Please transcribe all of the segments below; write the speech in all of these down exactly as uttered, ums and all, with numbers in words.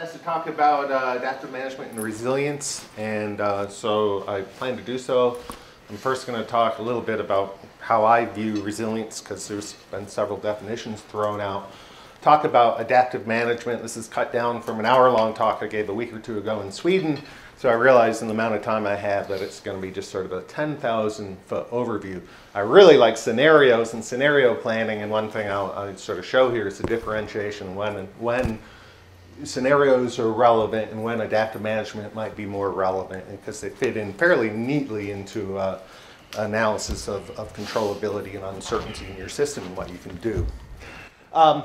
asked to talk about uh, adaptive management and resilience, and uh, so I plan to do so. I'm first going to talk a little bit about how I view resilience, because there's been several definitions thrown out. Talk about adaptive management. This is cut down from an hour-long talk I gave a week or two ago in Sweden, so I realized in the amount of time I have that it's going to be just sort of a ten thousand foot overview. I really like scenarios and scenario planning, and one thing I'll, I'll sort of show here is the differentiation when and when scenarios are relevant and when adaptive management might be more relevant, because they fit in fairly neatly into uh, analysis of, of controllability and uncertainty in your system and what you can do. Um,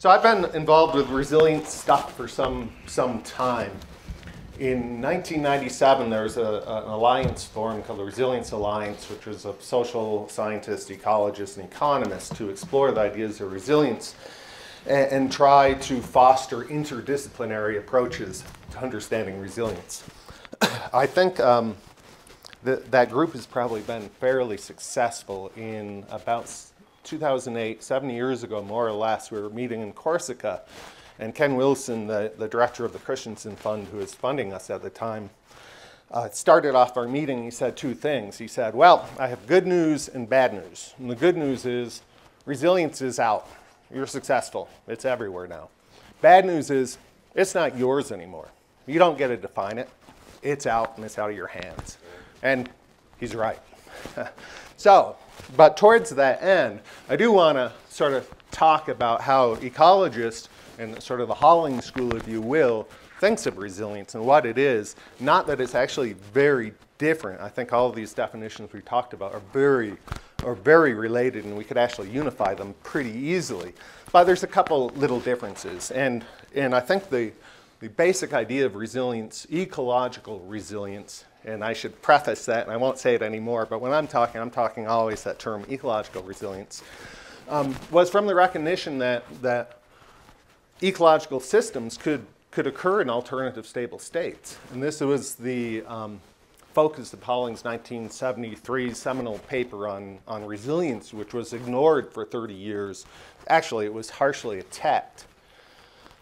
so I've been involved with resilience stuff for some, some time. In nineteen ninety-seven, there was a, an alliance formed called the Resilience Alliance, which was a social scientist, ecologist, and economist to explore the ideas of resilience and try to foster interdisciplinary approaches to understanding resilience. I think um, that, that group has probably been fairly successful. In about two thousand eight, seventy years ago, more or less, we were meeting in Corsica, and Ken Wilson, the, the director of the Christensen Fund, who was funding us at the time, uh, started off our meeting. He said two things. He said, well, I have good news and bad news. And the good news is resilience is out. You're successful. It's everywhere now. Bad news is it's not yours anymore. You don't get to define it. It's out, and it's out of your hands. And he's right. So, but towards that end, I do want to sort of talk about how ecologists and sort of the Holling school, if you will, thinks of resilience and what it is. Not that it's actually very different. I think all of these definitions we talked about are very are very related, and we could actually unify them pretty easily. But there's a couple little differences. And, and I think the, the basic idea of resilience, ecological resilience, and I should preface that, and I won't say it anymore, but when I'm talking, I'm talking always that term ecological resilience, um, was from the recognition that, that ecological systems could, could occur in alternative stable states. And this was the um, focus of Hollings' nineteen seventy-three seminal paper on, on resilience, which was ignored for thirty years. Actually, it was harshly attacked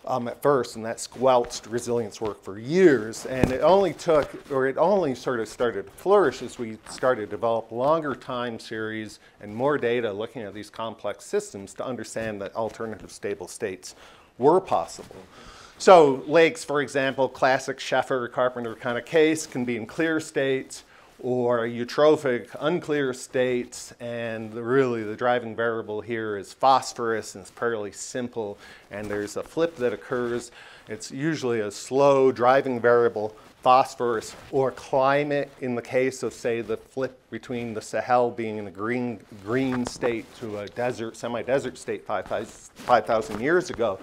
um, at first, and that squelched resilience work for years. And it only took, or it only sort of started to flourish as we started to develop longer time series and more data looking at these complex systems to understand that alternative stable states were possible. So lakes, for example, classic Scheffer, Carpenter kind of case, can be in clear states or eutrophic, unclear states. And the, really the driving variable here is phosphorus, and it's fairly simple. And there's a flip that occurs. It's usually a slow driving variable, phosphorus, or climate in the case of, say, the flip between the Sahel being in a green, green state to a desert, semi-desert state five thousand years ago.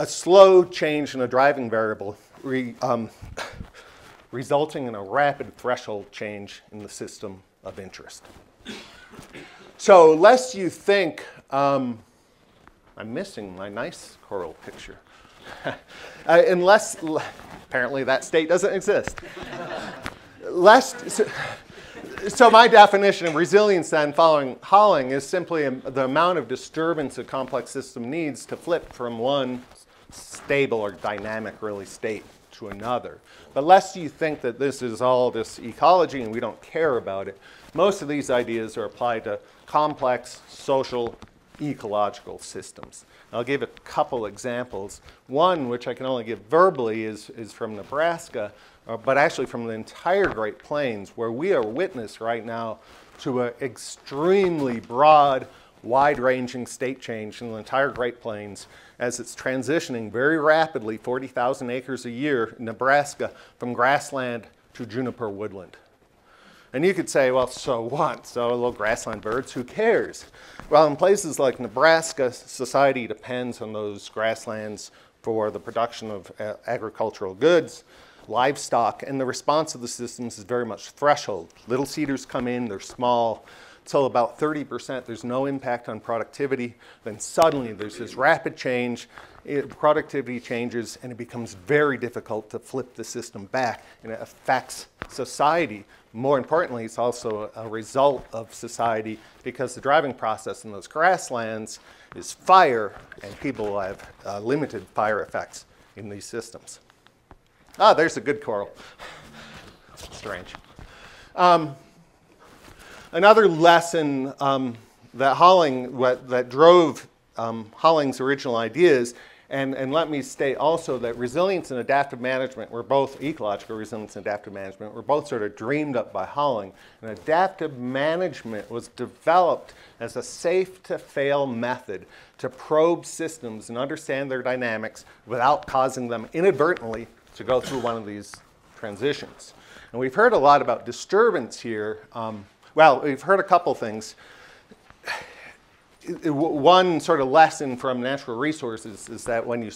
A slow change in a driving variable re, um, resulting in a rapid threshold change in the system of interest. So lest you think, um, I'm missing my nice coral picture. uh, unless, apparently that state doesn't exist. lest, so, So my definition of resilience then, following Holling, is simply a, the amount of disturbance a complex system needs to flip from one stable or dynamic really state to another. But lest you think that this is all this ecology and we don't care about it, most of these ideas are applied to complex social ecological systems. I'll give a couple examples. One, which I can only give verbally, is, is from Nebraska, uh, but actually from the entire Great Plains, where we are witness right now to an extremely broad, wide-ranging state change in the entire Great Plains as it's transitioning very rapidly, forty thousand acres a year in Nebraska, from grassland to juniper woodland. And you could say, well, so what? So a little grassland birds, who cares? Well, in places like Nebraska, society depends on those grasslands for the production of uh, agricultural goods, livestock, and the response of the systems is very much threshold. Little cedars come in, they're small, till about thirty percent, there's no impact on productivity. Then suddenly there's this rapid change, it, productivity changes, and it becomes very difficult to flip the system back, and it affects society. More importantly, it's also a result of society, because the driving process in those grasslands is fire, and people have uh, limited fire effects in these systems. Ah, there's a good coral. Strange. Um, another lesson um, that Holling, what, that drove um, Holling's original ideas, and, and let me state also that resilience and adaptive management were both, ecological resilience and adaptive management were both sort of dreamed up by Holling. And adaptive management was developed as a safe-to-fail method to probe systems and understand their dynamics without causing them inadvertently to go through one of these transitions. And we've heard a lot about disturbance here. Um, well, we've heard a couple things. One sort of lesson from natural resources is that when you,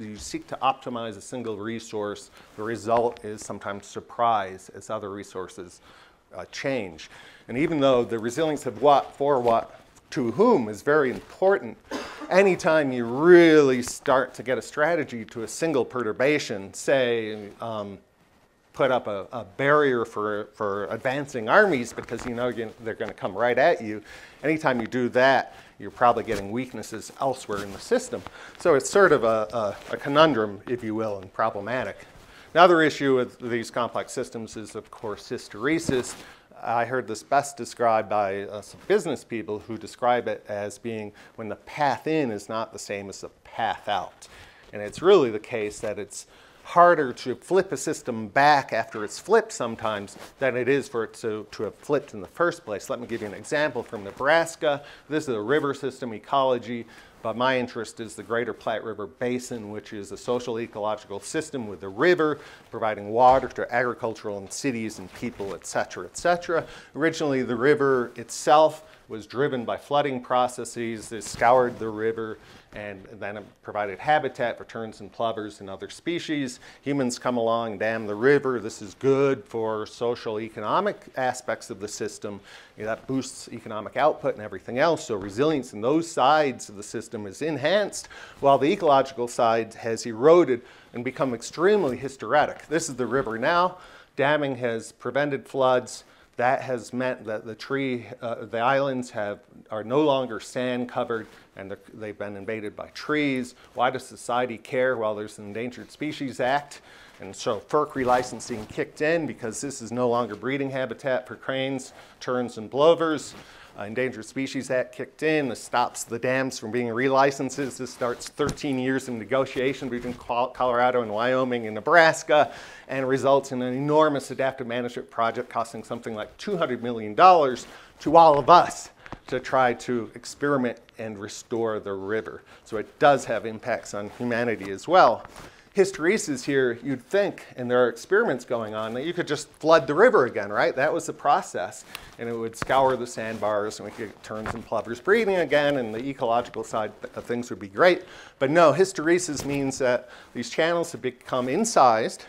you seek to optimize a single resource, the result is sometimes surprise as other resources uh, change. And even though the resilience of what, for what, to whom is very important, anytime you really start to get a strategy to a single perturbation, say, um, put up a, a barrier for, for advancing armies because you know they're going to come right at you. Anytime you do that, you're probably getting weaknesses elsewhere in the system. So it's sort of a, a, a conundrum, if you will, and problematic. Another issue with these complex systems is, of course, hysteresis. I heard this best described by uh, some business people who describe it as being when the path in is not the same as the path out. And it's really the case that it's harder to flip a system back after it's flipped sometimes than it is for it to, to have flipped in the first place. Let me give you an example from Nebraska. This is a river system ecology, but my interest is the Greater Platte River Basin, which is a social ecological system with the river providing water to agricultural and cities and people, et cetera, et cetera. Originally, the river itself was driven by flooding processes. They scoured the river and then it provided habitat for terns and plovers and other species. Humans come along, dam the river. This is good for social economic aspects of the system. You know, that boosts economic output and everything else. So resilience in those sides of the system is enhanced, while the ecological side has eroded and become extremely hysteretic. This is the river now. Damming has prevented floods. That has meant that the tree, uh, the islands have, are no longer sand covered and they've been invaded by trees. Why does society care? Well, there's an Endangered Species Act. And so F E R C relicensing kicked in because this is no longer breeding habitat for cranes, terns, and plovers. Uh, Endangered Species Act kicked in. This stops the dams from being relicensed. This starts thirteen years in negotiation between Colorado and Wyoming and Nebraska and results in an enormous adaptive management project costing something like two hundred million dollars to all of us to try to experiment and restore the river. So it does have impacts on humanity as well. Hysteresis here, you'd think, and there are experiments going on, that you could just flood the river again, right? That was the process. And it would scour the sandbars and we could get terns and plovers breeding again and the ecological side of things would be great. But no, hysteresis means that these channels have become incised.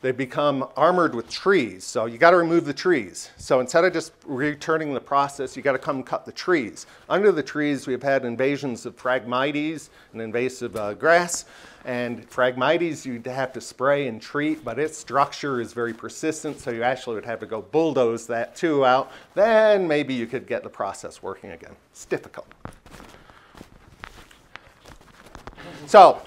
They become armored with trees. So you got to remove the trees. So instead of just returning the process, you got to come cut the trees. Under the trees, we've had invasions of Phragmites, an invasive uh, grass. And Phragmites, you'd have to spray and treat, but its structure is very persistent. So you actually would have to go bulldoze that too out. Then maybe you could get the process working again. It's difficult. So,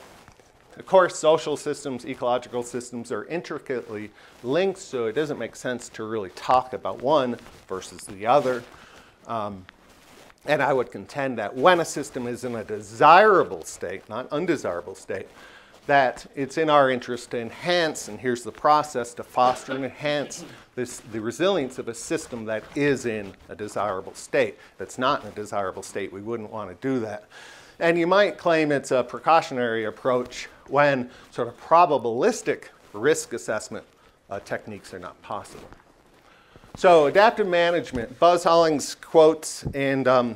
of course, social systems, ecological systems are intricately linked, so it doesn't make sense to really talk about one versus the other. Um, and I would contend that when a system is in a desirable state, not undesirable state, that it's in our interest to enhance, and here's the process, to foster and enhance this, the resilience of a system that is in a desirable state. If it's not in a desirable state, we wouldn't want to do that. And you might claim it's a precautionary approach when sort of probabilistic risk assessment uh, techniques are not possible. So adaptive management, Buzz Hollings quotes, and um,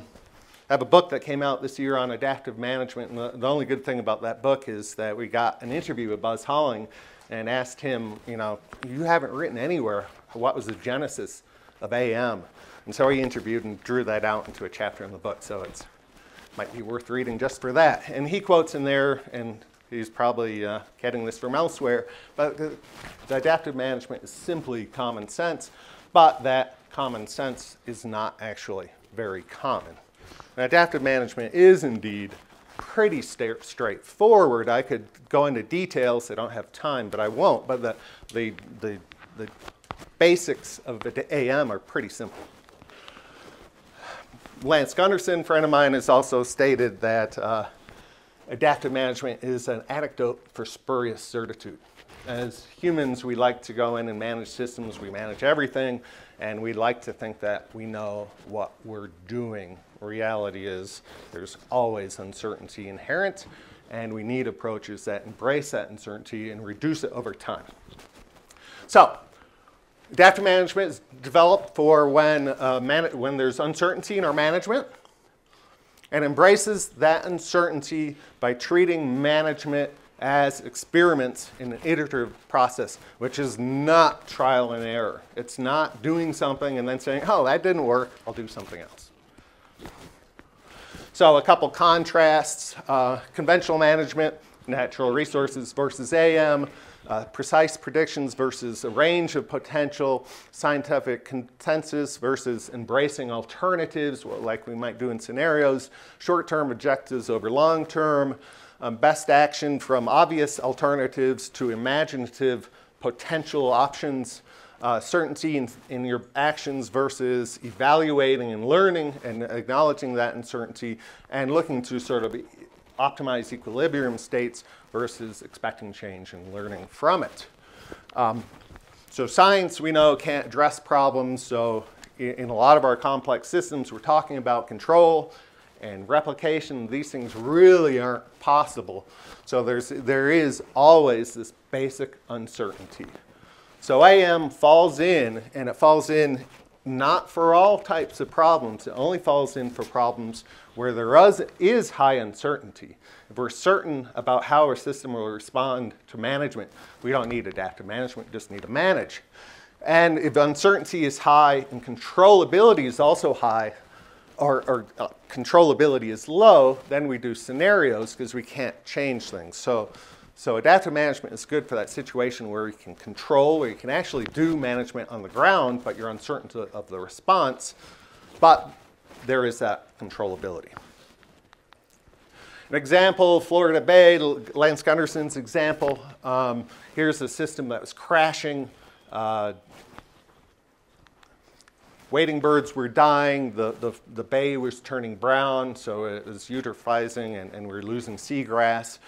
I have a book that came out this year on adaptive management. And the, the only good thing about that book is that we got an interview with Buzz Hollings and asked him, you know, you haven't written anywhere what was the genesis of A M. And so he interviewed and drew that out into a chapter in the book. So it's might be worth reading just for that. And he quotes in there, and he's probably uh, getting this from elsewhere, but the, the adaptive management is simply common sense, but that common sense is not actually very common. And adaptive management is indeed pretty st straightforward. I could go into details. I don't have time, but I won't. But the, the, the, the basics of the A M are pretty simple. Lance Gunderson, friend of mine, has also stated that uh, adaptive management is an antidote for spurious certitude. As humans, we like to go in and manage systems. We manage everything, and we like to think that we know what we're doing. Reality is there's always uncertainty inherent, and we need approaches that embrace that uncertainty and reduce it over time. So adaptive management is developed for when, uh, man when there's uncertainty in our management, and embraces that uncertainty by treating management as experiments in an iterative process, which is not trial and error. It's not doing something and then saying, oh, that didn't work, I'll do something else. So a couple contrasts, uh, conventional management, natural resources versus A M, uh, precise predictions versus a range of potential, scientific consensus versus embracing alternatives, like we might do in scenarios, short-term objectives over long-term, Um, best action from obvious alternatives to imaginative potential options, uh, certainty in, in your actions versus evaluating and learning and acknowledging that uncertainty, and looking to sort of optimize equilibrium states versus expecting change and learning from it. Um, so science, we know, can't address problems. So in, in a lot of our complex systems, we're talking about control and replication. These things really aren't possible. So there's, there is always this basic uncertainty. So A M falls in, and it falls in not for all types of problems. It only falls in for problems where there is, is high uncertainty. If we're certain about how our system will respond to management, we don't need adaptive management, we just need to manage. And if uncertainty is high and controllability is also high, or, or uh, controllability is low, then we do scenarios because we can't change things. So, so adaptive management is good for that situation where you can control, where you can actually do management on the ground, but you're uncertain to, of the response, but there is that controllability. An example, Florida Bay, Lance Gunderson's example. Um, here's a system that was crashing. Uh, Wading birds were dying, the, the, the bay was turning brown, so it was eutrophizing, and, and we were losing seagrass.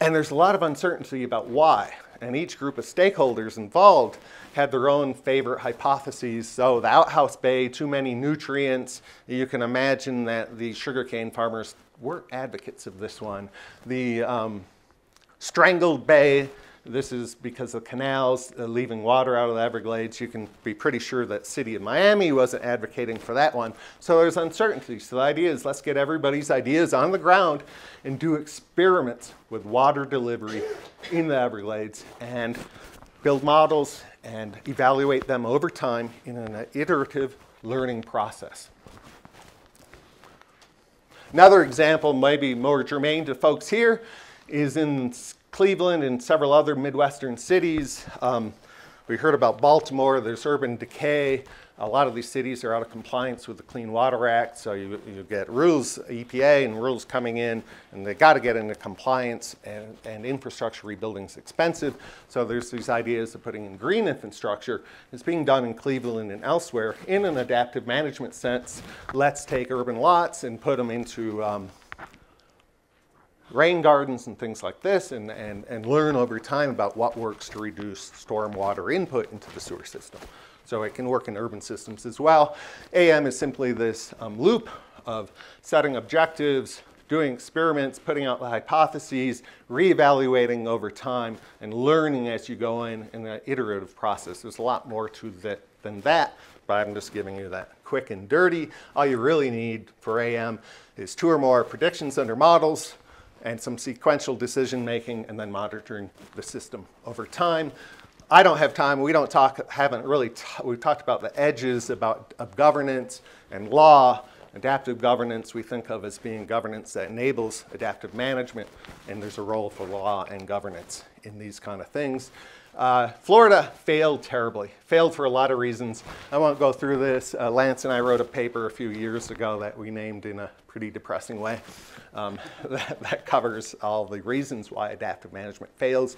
And there's a lot of uncertainty about why. And each group of stakeholders involved had their own favorite hypotheses. So the outhouse bay, too many nutrients. You can imagine that the sugarcane farmers were advocates of this one. The um, strangled bay, this is because of canals uh, leaving water out of the Everglades. You can be pretty sure that city of Miami wasn't advocating for that one. So there's uncertainty. So the idea is let's get everybody's ideas on the ground and do experiments with water delivery in the Everglades and build models and evaluate them over time in an iterative learning process. Another example, maybe more germane to folks here, is in Cleveland and several other Midwestern cities. Um, we heard about Baltimore, there's urban decay. A lot of these cities are out of compliance with the Clean Water Act, so you, you get rules, E P A and rules coming in, and they gotta get into compliance, and, and infrastructure rebuilding is expensive. So there's these ideas of putting in green infrastructure. It's being done in Cleveland and elsewhere in an adaptive management sense. Let's take urban lots and put them into um, rain gardens and things like this, and, and, and learn over time about what works to reduce stormwater input into the sewer system. So it can work in urban systems as well. A M is simply this um, loop of setting objectives, doing experiments, putting out the hypotheses, reevaluating over time, and learning as you go in in an iterative process. There's a lot more to that than that, but I'm just giving you that quick and dirty. All you really need for A M is two or more predictions under models, and some sequential decision making, and then monitoring the system over time. I don't have time, we don't talk, haven't really, t we've talked about the edges about, of governance and law Adaptive governance we think of as being governance that enables adaptive management, and there's a role for law and governance in these kind of things. Uh, Florida failed terribly, failed for a lot of reasons. I won't go through this. Uh, Lance and I wrote a paper a few years ago that we named in a pretty depressing way. Um, that, that covers all the reasons why adaptive management fails.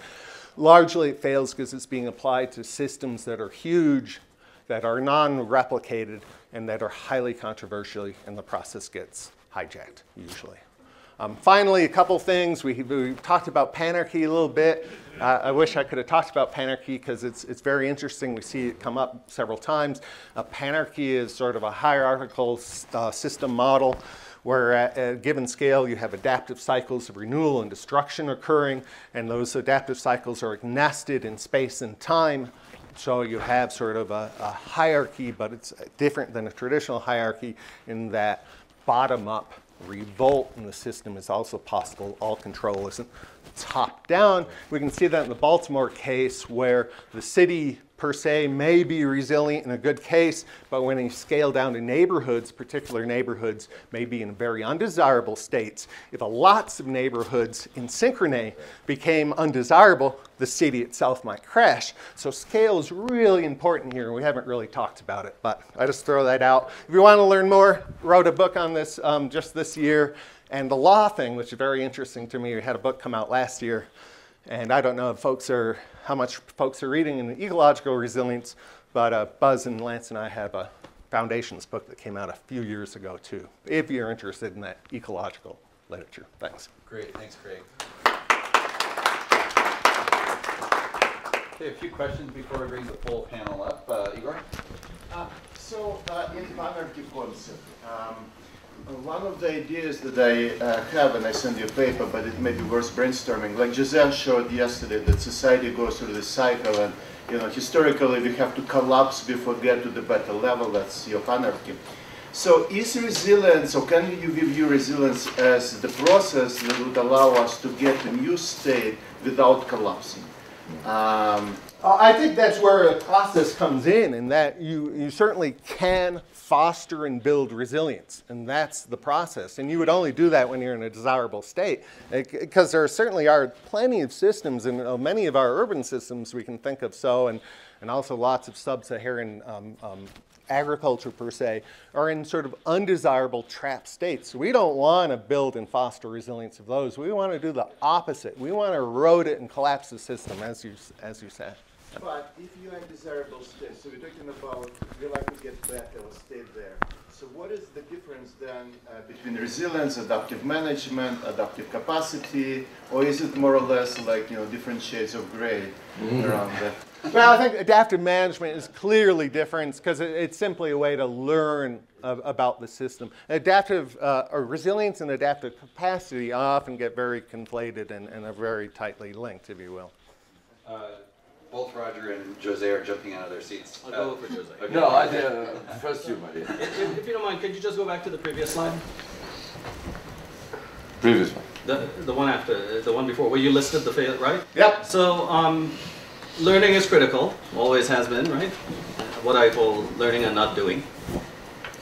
Largely it fails because it's being applied to systems that are huge, that are non-replicated, and that are highly controversial, and the process gets hijacked, usually. Um, finally, a couple things. We, we talked about panarchy a little bit. Uh, I wish I could have talked about panarchy because it's, it's very interesting. We see it come up several times. Uh, panarchy is sort of a hierarchical uh, system model where at a given scale you have adaptive cycles of renewal and destruction occurring, and those adaptive cycles are nested in space and time. So you have sort of a, a hierarchy, but it's different than a traditional hierarchy in that bottom-up revolt in the system is also possible. All control isn't top-down. We can see that in the Baltimore case where the city per se may be resilient in a good case, but when you scale down to neighborhoods, particular neighborhoods may be in very undesirable states. If a lots of neighborhoods in synchrony became undesirable, the city itself might crash. So scale is really important here, and we haven't really talked about it, but I just throw that out. If you want to learn more, wrote a book on this um, just this year. And the law thing, which is very interesting to me, we had a book come out last year, and I don't know if folks are, how much folks are reading in ecological resilience, but uh, Buzz and Lance and I have a Foundations book that came out a few years ago too, if you're interested in that ecological literature. Thanks. Great, thanks Craig. Okay, a few questions before we bring the full panel up. Uh, Igor? Uh, so, uh, in panarchy concept, um, one of the ideas that I uh, have, and I sent you a paper, but it may be worth brainstorming, like Giselle showed yesterday, that society goes through this cycle, and you know, historically we have to collapse before we get to the better level, that's your panarchy. So is resilience, or can you view resilience as the process that would allow us to get a new state without collapsing? Um, I think that's where the process comes in, and that you, you certainly can foster and build resilience, and that's the process. And you would only do that when you're in a desirable state, because there certainly are plenty of systems, and many of our urban systems we can think of so, and, and also lots of sub-Saharan um, um, agriculture per se, are in sort of undesirable trap states. We don't want to build and foster resilience of those. We want to do the opposite. We want to erode it and collapse the system, as you, as you said. But if you're in desirable states, so we're talking about we like to get better or stay there. So what is the difference then uh, between resilience, adaptive management, adaptive capacity, or is it more or less like, you know, different shades of gray mm. around that? Well, I think adaptive management is clearly different because it's simply a way to learn of, about the system. Adaptive uh, or resilience and adaptive capacity often get very conflated and, and are very tightly linked, if you will. Uh, Both Roger and Jose are jumping out of their seats. I'll go uh, for Jose. Okay. No, I uh, trust you, my dear. If, if, if you don't mind, could you just go back to the previous slide? Previous one. The, the one after, the one before, where you listed the fail, right? Yep. So um, learning is critical, always has been, right? What I call learning and not doing.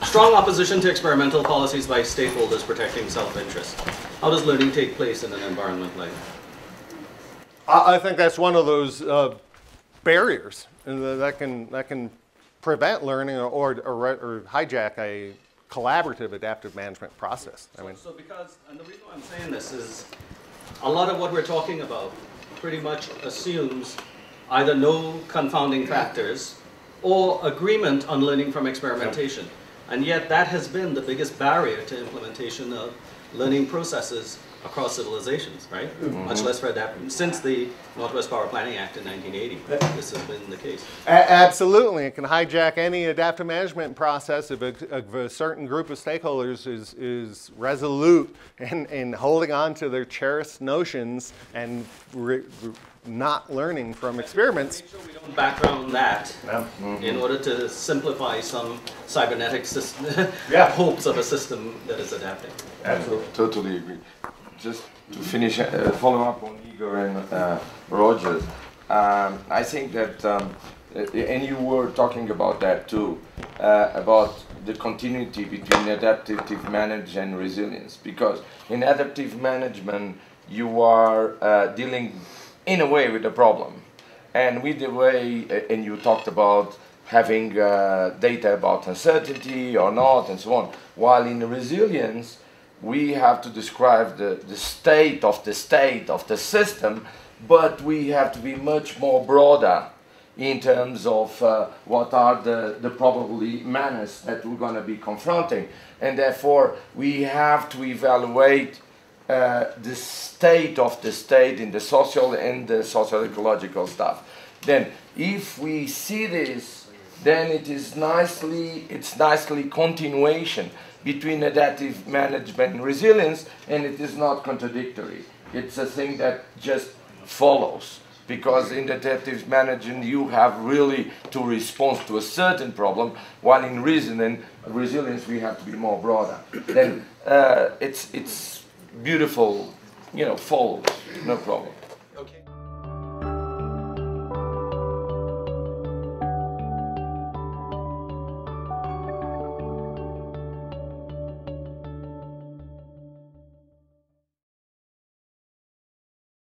Strong opposition to experimental policies by stakeholders protecting self-interest. How does learning take place in an environment like that? I, I think that's one of those uh, barriers that can, that can prevent learning or, or, or hijack a collaborative adaptive management process. I mean. So, so because, and the reason why I'm saying this is a lot of what we're talking about pretty much assumes either no confounding factors or agreement on learning from experimentation. And yet that has been the biggest barrier to implementation of learning processes across civilizations, right? Mm-hmm. Much less for adaptive. Since the Northwest Power Planning Act in nineteen eighty, this has been the case. A absolutely, it can hijack any adaptive management process if a, if a certain group of stakeholders is, is resolute in, in holding on to their cherished notions and re, re, not learning from experiments. Make sure we don't background that yeah. mm-hmm. in order to simplify some cybernetic system, yeah. hopes of a system that is adapting. Absolutely, I totally agree. Just to finish, uh, follow up on Igor and uh, Roger, um, I think that, um, and you were talking about that too, uh, about the continuity between adaptive management and resilience, because in adaptive management you are uh, dealing in a way with the problem, and with the way uh, and you talked about having uh, data about uncertainty or not and so on, while in resilience we have to describe the, the state of the state of the system, but we have to be much more broader in terms of uh, what are the, the probably menace that we're going to be confronting. And therefore, we have to evaluate uh, the state of the state in the social and the socio-ecological stuff. Then, if we see this, then it is nicely, it's nicely continuation between adaptive management and resilience, and it is not contradictory. It's a thing that just follows. Because in adaptive management, you have really to respond to a certain problem, while in reason resilience, we have to be more broader. Then uh, it's, it's beautiful, you know, follows, no problem.